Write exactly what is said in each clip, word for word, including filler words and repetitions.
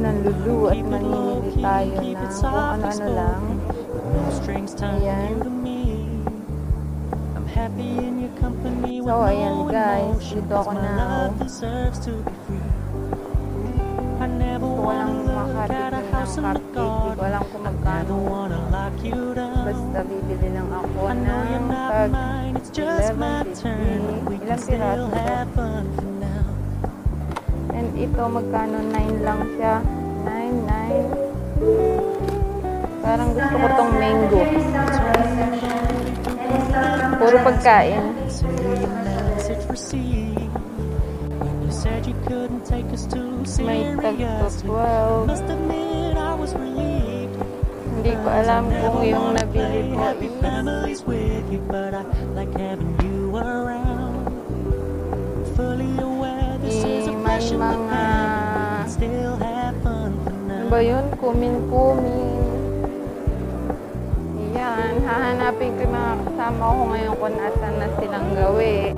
ng lulu at mamili tayo na kung ano-ano lang. Ayan. So, ayan guys, dito ako na. Gusto ko lang makabili ng cupcake. Hindi ko alam kung magkano. Basta bibili lang ako ng pag eleven fifty. Ilang piraso ito? And ito magkano, nine lang siya. nine, nine. Parang gusto ko tong mango. Puro pagkain. May tag-twelve. Hindi ko alam kung yung nabili ko is may mga ano ba yun? Kumin-kumin. Ayan, hahanapin ko yung mga kasama ko ngayon kung nasan na silang gawin.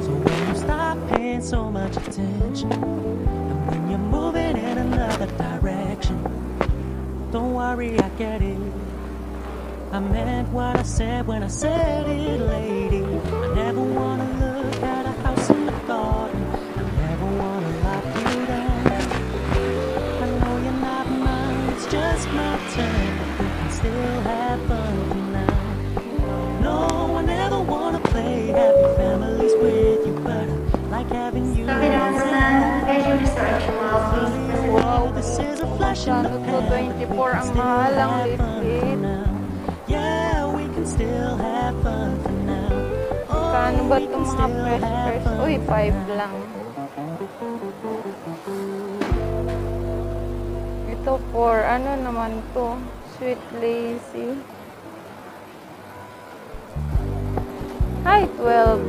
So when you stop paying so much attention, and when you're moving in another direction, don't worry, I get it. I meant what I said when I said it, lady. I never wanna look at a house in the garden. I never wanna lock you down. I know you're not mine, it's just my turn. We can still have fun for now. No, I never wanna play happy families with you, but I like having you around. Wow, this is a flash in the pan. We can still have fun for now. Still have fun for now. Kano ba itong mga fresh fresh? Uy, five lang. Ito for ano naman to? Sweet Lazy. Hi, twelve.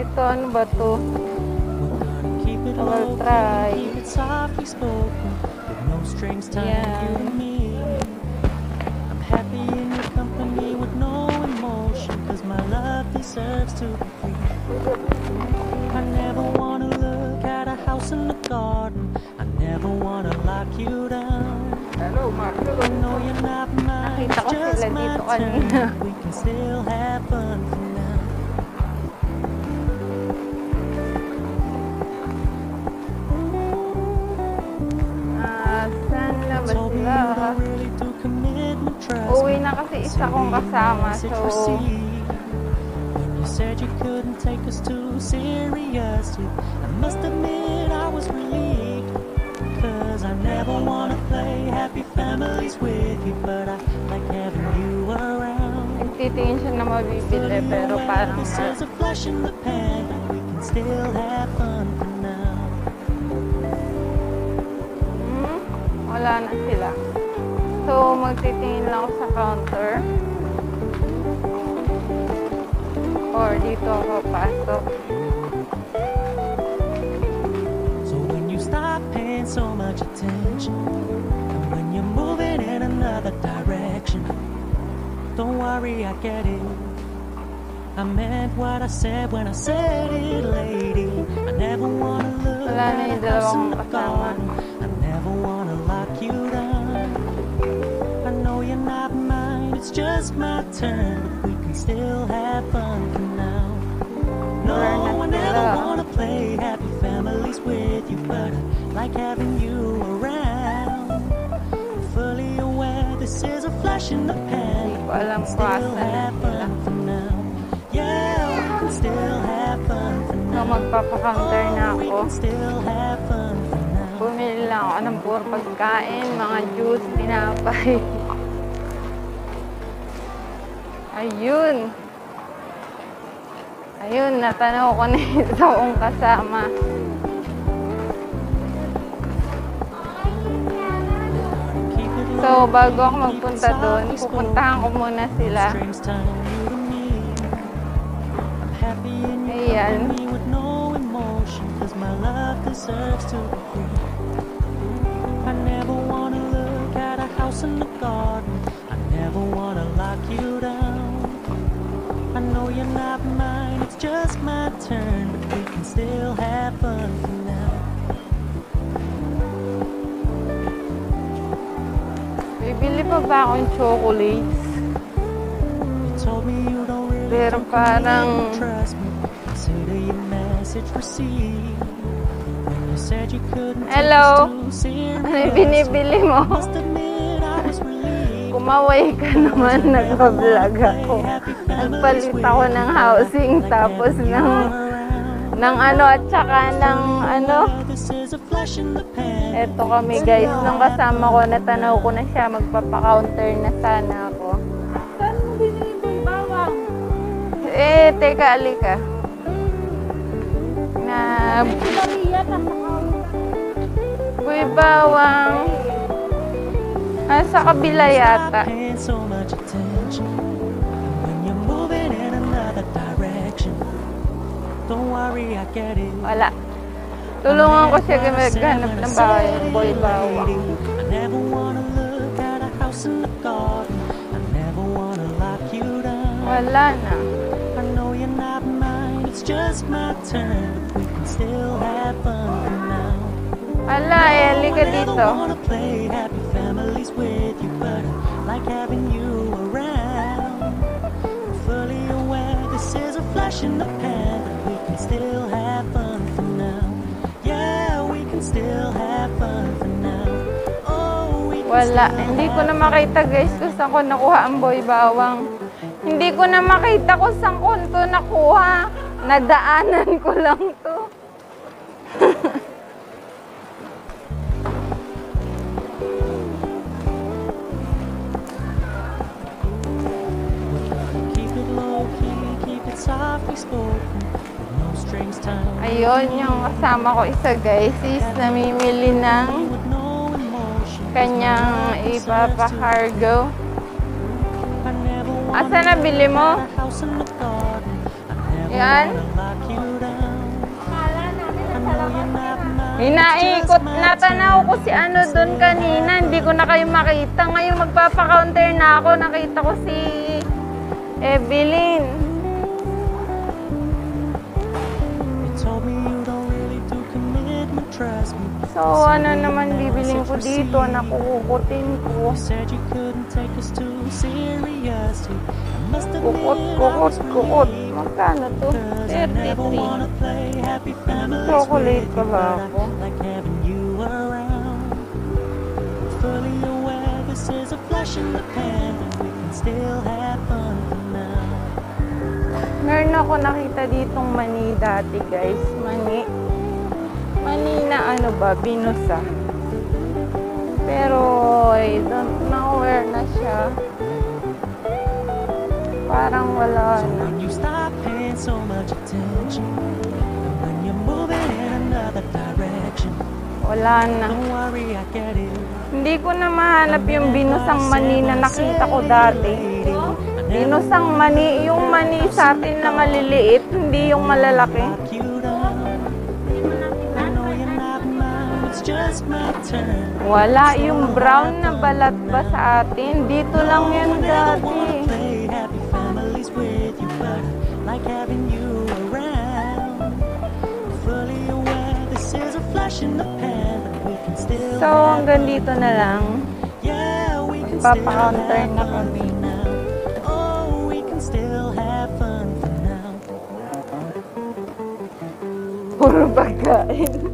Ito ano ba to? I'll try. Yeah. Happy in your company with no emotion, cause my love deserves to be free. I never wanna look at a house in the garden. I never wanna lock you down. Hello, Mark. I know you're not mine, it's just my turn. We can still have fun for now. Ah, saan na ba sila? Uwi na kasi isa kong kasama, so you said you couldn't take us too seriously. I must admit I was relieved, cause I never wanna play happy families with you, but I like having you around. Nagtitingin siya na mabibili, pero parang this is a flash in the pan, we can still have fun for now. Hmm? Wala na sila. So, magtitingin lang ako sa counter. Or dito ako pasok. So when you stop paying so much attention, and when you're moving in another direction, don't worry, I get it. I meant what I said when I said it, lady. I never wanna look at a house in the garden. I never wanna lock you down. You're not mine, it's just my turn. We can still have fun for now. No, I never wanna play happy families with you, but I like having you around. I'm fully aware this is a flash in the pan. We can still have fun for now. Yeah, we can still have fun for now. Magpapa-counter na ako. We can still have fun for now. Bumili lang ako ng puro pagkain, mga juice, tinapay. Ayun. Ayun, natanaw ko na yung taong kasama. So, bago ako magpunta doon, pupuntahan ko muna sila. Ayan. I never wanna lock you down. not mine, it's just my turn, but we can still have fun for now. Bibili pa ba akong chocolates? You told me you don't really trust me. Consider your message received. When you said you couldn't trust me, ano binibili mo? Kumaway ka naman, nagpa-vlog ako. Nagpalit ako ng housing, tapos ng, ng ano, at saka ng ano. Eto kami guys, nung kasama ko, natanaw ko na siya, magpapa-counter na sana ako. Saan mo binibay bawang? Eh, teka, alika. Na... Buy bawang. Ah, sa kabila yata. Wala. Tulungan ko siya gumaghanap ng bahay. Boy bawang. Wala na. Ala, Eli ka dito. With you, but I like having you around. I'm fully aware this is a flash in the pan, but we can still have fun for now. Yeah, we can still have fun for now. Oh, we can Wala. Still Hindi ko na makita guys kung saan ko nakuha ang boy bawang. Hindi ko na makita kung saan ko ito nakuha. Nadaanan ko lang to. Ayun, yung kasama ko isa guys is namimili ng kanyang ipapakargo. Asa nabili mo? Yan. Hinaikot, natanaw ko si ano dun kanina, hindi ko na kayo makita. Ngayon magpapa-counter na ako, nakita ko si Evelyn. So ano naman bibiling ko dito, nakukutin ko. Kukot, kukot, kukot. Magkano to? thirty-three. Chocolate pa ba ako? Meron ako nakita ditong mani dati guys. Mani. Mani na ano ba, binusa. Pero I don't know where na siya. Parang wala na. Wala na. Hindi ko na mahanap yung binusang mani na nakita ko dati. Binusang mani, yung mani sa atin na maliliit, hindi yung malalaki. Wala yung brown na balat ba sa atin? Dito lang yun dati. So hanggang dito na lang. Magpapa-counter na kami. Puro pagkain.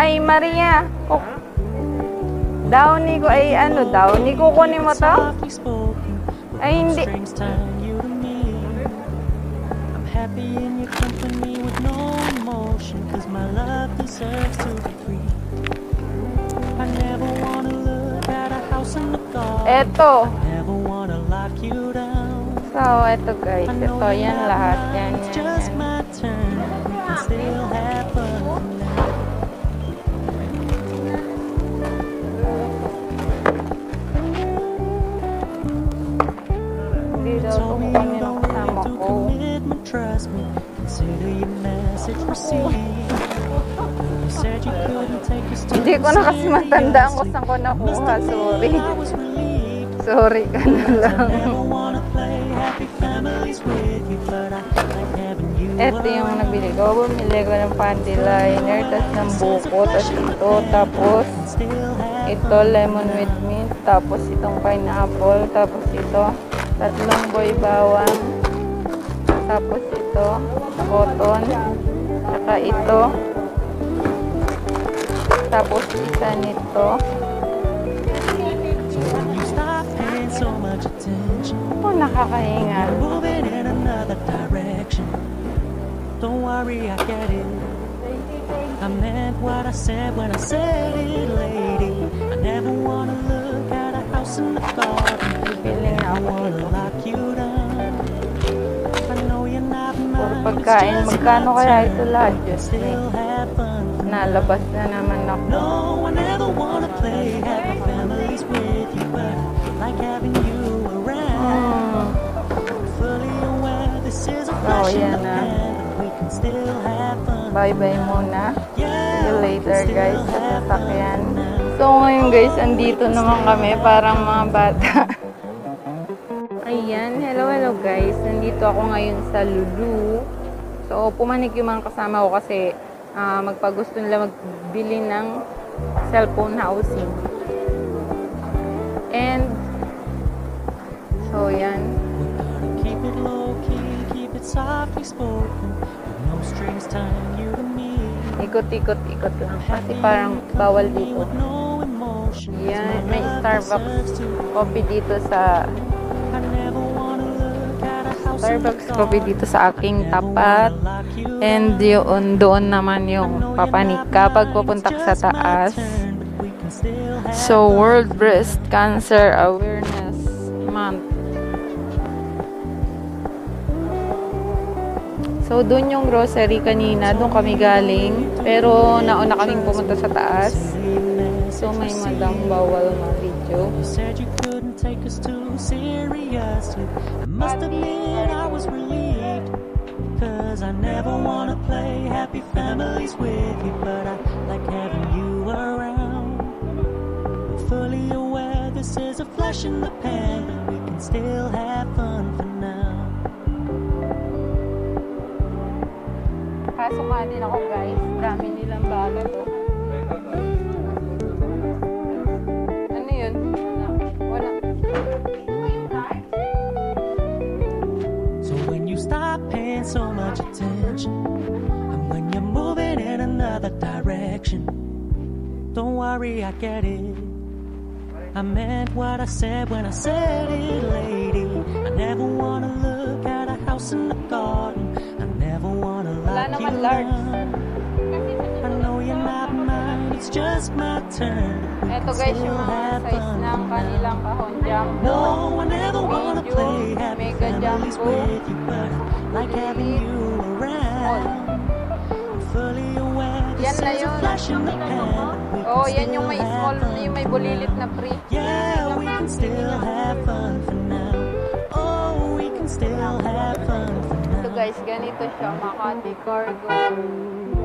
Ay, Maria. Oh. Downy ko ay ano, downy ko kunin mo to? Ay, hindi. Eto. So, eto guys. Eto, yan lahat. Yan, yan, yan. Told me you don't really do commitment, trust me. Hindi ko na kasi matandaan kung saan ko nakuha. Sorry. Sorry ka na lang. Ito yung nabili ko. Bumili ko ng panty liner, tapos ng buko, tapos ito, tapos ito, lemon with mint, tapos itong pineapple, tapos ito, tatlong boy bawang, tapos ito, cotton, saka ito, tapos isa nito. Oh, nakakahinga. Don't worry, I get it. I meant what I said when I said it, lady. I never wanna look at a house in the garden. I wanna lock you down. I know you're not mine. Pagkain, magkano kaya ito lahat? Nalabas na naman ako. No, I never wanna play. Have my families with you, but like having you around. Fully aware this is a flash in the pan. Bye bye muna. See you later guys sa sasakyan. So ngayon guys, andito naman kami parang mga bata. Ayan, hello hello guys. Nandito ako ngayon sa Lulu. So pumanik yung mga kasama ko kasi uh, magpagusto nila magbili ng cellphone housing. And so yan. Keep it low key, keep it softly spoken. Ikot-ikot-ikot lang kasi parang bawal dito. Yan, may Starbucks coffee dito sa Starbucks coffee dito sa aking tapat. And yun, doon naman yung papanik kapag pupunta sa taas. So World Breast Cancer Awareness Month. So, doon yung grocery kanina. Doon kami galing. Pero, nauna kaming pumunta sa taas. So, may madam bawal na video. Kasuka din ako guys, dami nilang baga to. Ano yun? Wala. So when you stop paying so much attention, and when you're moving in another direction, don't worry, I get it. I meant what I said when I said it, lady. I never wanna look at a house in the garden. I know you're not mine, it's just my turn. Ito guys yung mga size ng kanilang kahon jumbo. No, I never wanna play happy families with you, but like having you around. Fully aware this is a flash in the pan. Oh, yan yung may small, yung may bulilit na free. Yeah, we can still have fun for now. Oh, we can still have fun for now. Guys, ganito siya, Makati Cargo.